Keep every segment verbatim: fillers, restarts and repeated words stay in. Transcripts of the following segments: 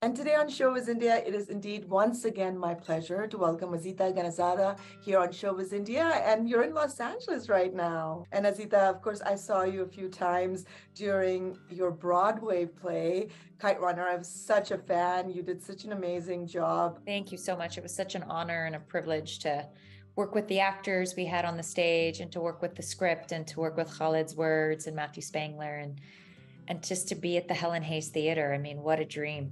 And today on Showbiz India, it is indeed once again my pleasure to welcome Azita Ghanizada here on Showbiz India. And you're in Los Angeles right now. And Azita, of course, I saw you a few times during your Broadway play, Kite Runner. I'm such a fan. You did such an amazing job. Thank you so much. It was such an honor and a privilege to work with the actors we had on the stage and to work with the script and to work with Khaled's words and Matthew Spangler and, and just to be at the Helen Hayes Theater. I mean, what a dream.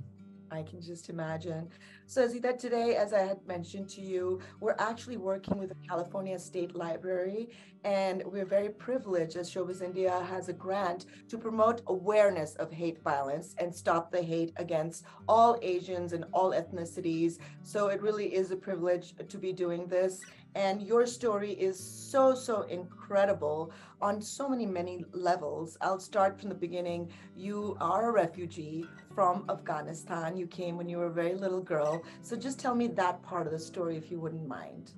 I can just imagine. So Azita, today, as I had mentioned to you, we're actually working with the California State Library, and we're very privileged as Showbiz India has a grant to promote awareness of hate violence and stop the hate against all Asians and all ethnicities. So it really is a privilege to be doing this. And your story is so, so incredible on so many, many levels. I'll start from the beginning. You are a refugee from Afghanistan. You came when you were a very little girl. So just tell me that part of the story, if you wouldn't mind.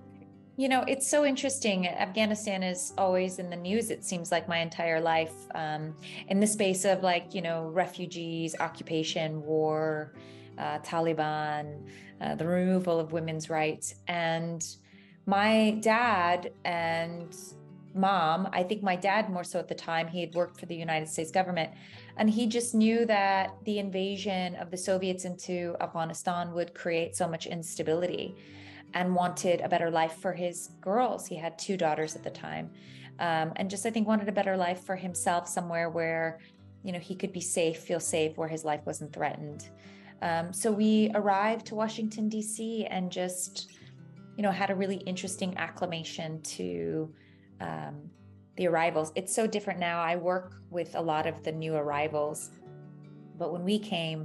You know, it's so interesting. Afghanistan is always in the news, it seems like, my entire life. Um, in the space of, like, you know, refugees, occupation, war, uh, Taliban, uh, the removal of women's rights. And my dad and mom, I think my dad more so at the time, he had worked for the United States government, and he just knew that the invasion of the Soviets into Afghanistan would create so much instability and wanted a better life for his girls. He had two daughters at the time, um, and just I think wanted a better life for himself, somewhere where, you know, he could be safe, feel safe, where his life wasn't threatened. Um, so we arrived to Washington, D C and just, you know, had a really interesting acclimation to Um, the arrivals. It's so different now. I work with a lot of the new arrivals, but when we came,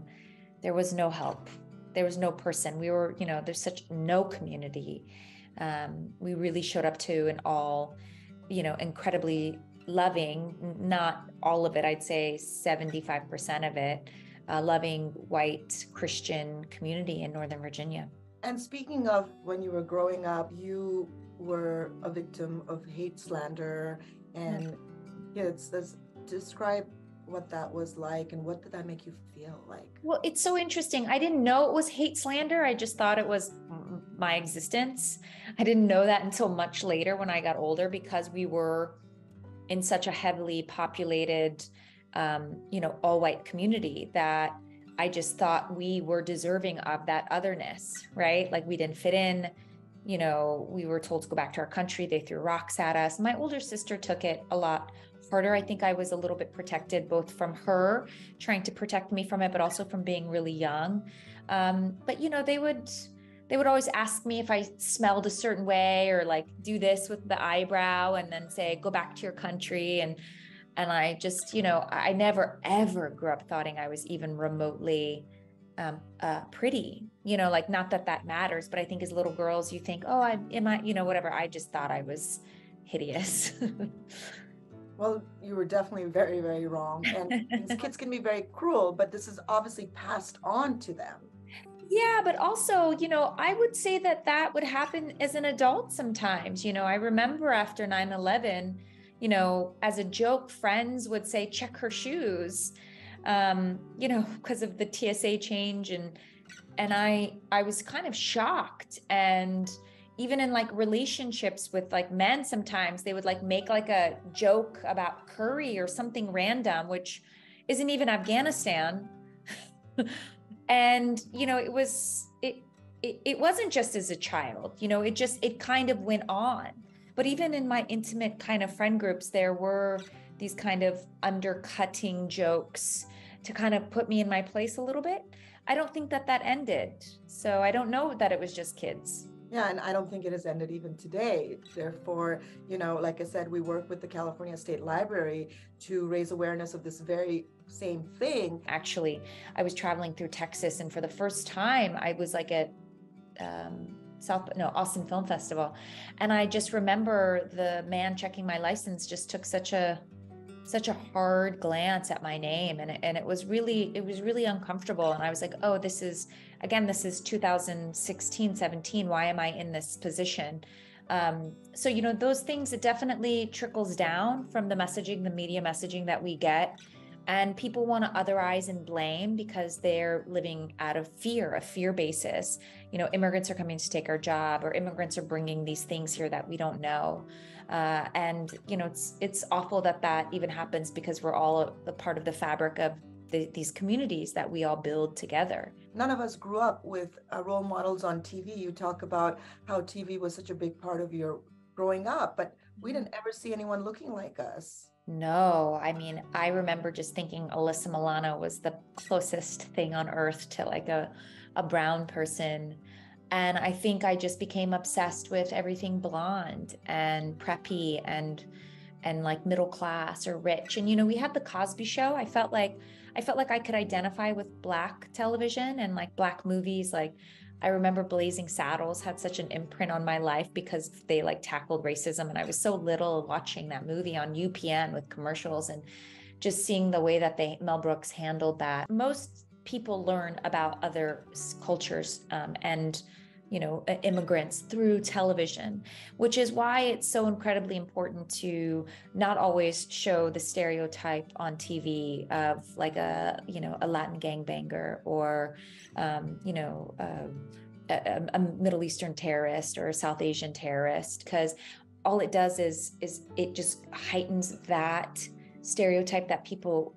there was no help. There was no person. We were, you know, there's such no community. Um, we really showed up to an all, you know, incredibly loving, not all of it, I'd say seventy-five percent of it, uh, loving white Christian community in Northern Virginia. And speaking of when you were growing up, you were a victim of hate slander, and yeah, it's this, describe what that was like and what did that make you feel like? Well, it's so interesting. I didn't know it was hate slander. I just thought it was my existence. I didn't know that until much later when I got older, because we were in such a heavily populated, um, you know, all white community that I just thought we were deserving of that otherness, right? Like, we didn't fit in. You know, we were told to go back to our country. They threw rocks at us. My older sister took it a lot harder. I think I was a little bit protected, both from her trying to protect me from it, but also from being really young. Um, but, you know, they would they would always ask me if I smelled a certain way, or like do this with the eyebrow and then say, go back to your country. And and I just, you know, I never, ever grew up thinking I was even remotely um, uh, pretty, you know, like, not that that matters, but I think as little girls, you think, oh, I am I, you know, whatever. I just thought I was hideous. Well, you were definitely very, very wrong. And these kids can be very cruel, but this is obviously passed on to them. Yeah, but also, you know, I would say that that would happen as an adult sometimes. You know, I remember after nine eleven, you know, as a joke, friends would say, check her shoes, um, you know, because of the T S A change. And and I I was kind of shocked. And even in, like, relationships with, like, men, sometimes they would, like, make, like, a joke about curry or something random, which isn't even Afghanistan. And, you know, it was it, it it wasn't just as a child, you know, it just it kind of went on. But even in my intimate kind of friend groups, there were these kind of undercutting jokes to kind of put me in my place a little bit. I don't think that that ended. So I don't know that it was just kids. Yeah, and I don't think it has ended even today. Therefore, you know, like I said, we work with the California State Library to raise awareness of this very same thing. Actually, I was traveling through Texas, and for the first time, I was like at, um, South, no, Austin Film Festival. And I just remember the man checking my license just took such a, such a hard glance at my name. And it, and it was really, it was really uncomfortable. And I was like, oh, this is, again, this is two thousand sixteen, seventeen. Why am I in this position? Um, so, you know, those things, it definitely trickles down from the messaging, the media messaging that we get. And people want to otherize and blame because they're living out of fear, a fear basis. You know, immigrants are coming to take our job, or immigrants are bringing these things here that we don't know. Uh, and, you know, it's it's awful that that even happens, because we're all a part of the fabric of the, these communities that we all build together. None of us grew up with uh, role models on T V. You talk about how T V was such a big part of your growing up, but we didn't ever see anyone looking like us. No, I mean, I remember just thinking Alyssa Milano was the closest thing on earth to like a, a brown person. And I think I just became obsessed with everything blonde and preppy and and like middle class or rich. And, you know, we had the Cosby Show. I felt like I felt like I could identify with Black television and like Black movies. Like, I remember Blazing Saddles had such an imprint on my life because they like tackled racism. And I was so little watching that movie on U P N with commercials, and just seeing the way that they Mel Brooks handled that. Most people learn about other cultures um, and, you know, immigrants through television, which is why it's so incredibly important to not always show the stereotype on T V of like a, you know, a Latin gangbanger, or, um, you know, uh, a, a Middle Eastern terrorist or a South Asian terrorist, because all it does is, is it just heightens that stereotype that people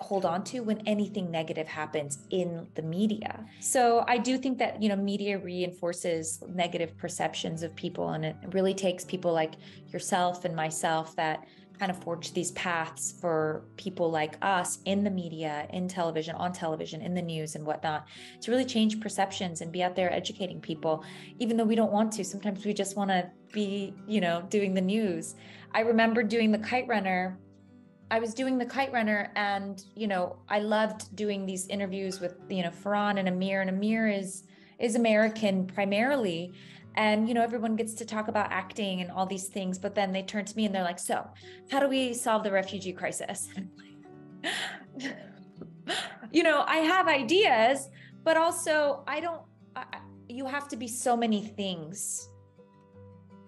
hold on to when anything negative happens in the media. So I do think that, you know, media reinforces negative perceptions of people, and it really takes people like yourself and myself that kind of forge these paths for people like us in the media, in television, on television, in the news and whatnot, to really change perceptions and be out there educating people, even though we don't want to. Sometimes we just want to be, you know, doing the news. I remember doing the Kite Runner I was doing the Kite Runner, and, you know, I loved doing these interviews with, you know, Farhan and Amir, and Amir is is American primarily. And, you know, everyone gets to talk about acting and all these things, but then they turn to me and they're like, so how do we solve the refugee crisis? You know, I have ideas, but also I don't, I, you have to be so many things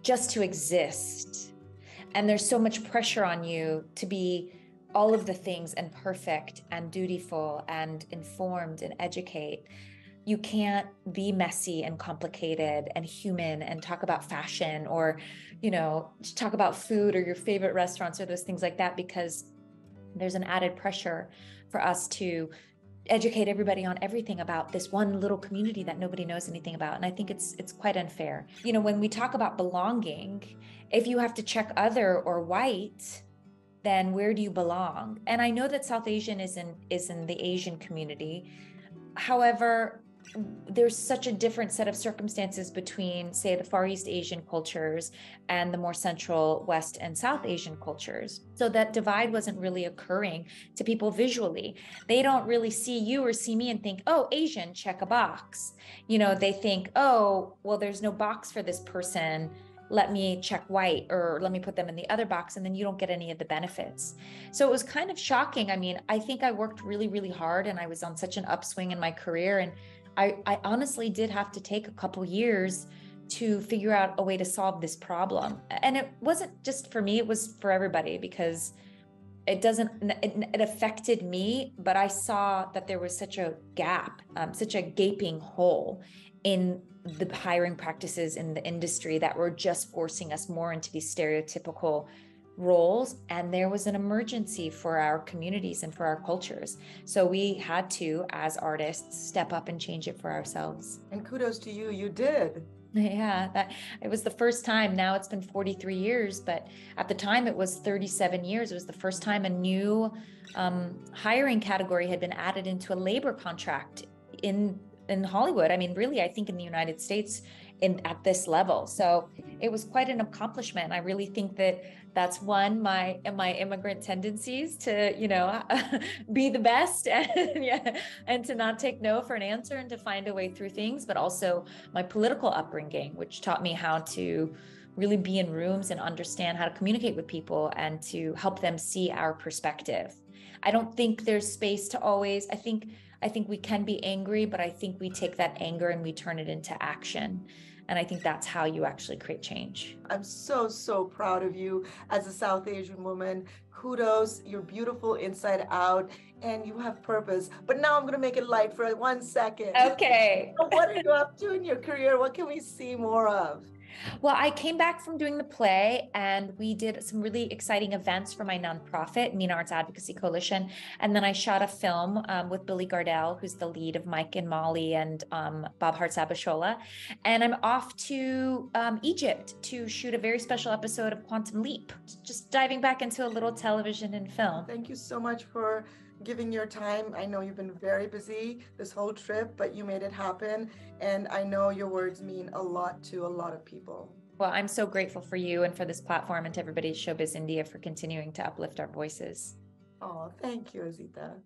just to exist. And there's so much pressure on you to be all of the things and perfect and dutiful and informed and educate. You can't be messy and complicated and human and talk about fashion, or, you know, talk about food or your favorite restaurants or those things like that, because there's an added pressure for us to educate everybody on everything about this one little community that nobody knows anything about. And I think it's it's quite unfair. You know, when we talk about belonging, if you have to check other or white, then where do you belong? And I know that South Asian is in, is in the Asian community. However, there's such a different set of circumstances between, say, the Far East Asian cultures and the more Central West and South Asian cultures. So that divide wasn't really occurring to people visually. They don't really see you or see me and think, oh, Asian, check a box. You know, they think, oh, well, there's no box for this person. Let me check white, or let me put them in the other box, and then you don't get any of the benefits. So it was kind of shocking. I mean, I think I worked really, really hard, and I was on such an upswing in my career, and I, I honestly did have to take a couple years to figure out a way to solve this problem. And it wasn't just for me, it was for everybody, because it doesn't, it, it affected me, but I saw that there was such a gap, um, such a gaping hole in the hiring practices in the industry that were just forcing us more into these stereotypical roles. And there was an emergency for our communities and for our cultures. So we had to, as artists, step up and change it for ourselves. And kudos to you, you did. Yeah, that, it was the first time. Now it's been forty-three years, but at the time it was thirty-seven years. It was the first time a new um, hiring category had been added into a labor contract in in Hollywood. I mean, really, I think in the United States in at this level. So it was quite an accomplishment. I really think that that's one, my my immigrant tendencies to, you know, be the best and, yeah, and to not take no for an answer and to find a way through things, but also my political upbringing, which taught me how to really be in rooms and understand how to communicate with people and to help them see our perspective. I don't think there's space to always, I think I think we can be angry, but I think we take that anger and we turn it into action. And I think that's how you actually create change. I'm so, so proud of you as a South Asian woman. Kudos, you're beautiful inside out and you have purpose. But now I'm gonna make it light for one second. Okay. So what are you up to in your career? What can we see more of? Well, I came back from doing the play and we did some really exciting events for my nonprofit, Mean Arts Advocacy Coalition. And then I shot a film um, with Billy Gardell, who's the lead of Mike and Molly and um, Bob Hart's Abishola. And I'm off to um, Egypt to shoot a very special episode of Quantum Leap, just diving back into a little television and film. Thank you so much for giving your time. I know you've been very busy this whole trip, but you made it happen. And I know your words mean a lot to a lot of people. Well, I'm so grateful for you and for this platform and to everybody at Showbiz India for continuing to uplift our voices. Oh, thank you, Azita.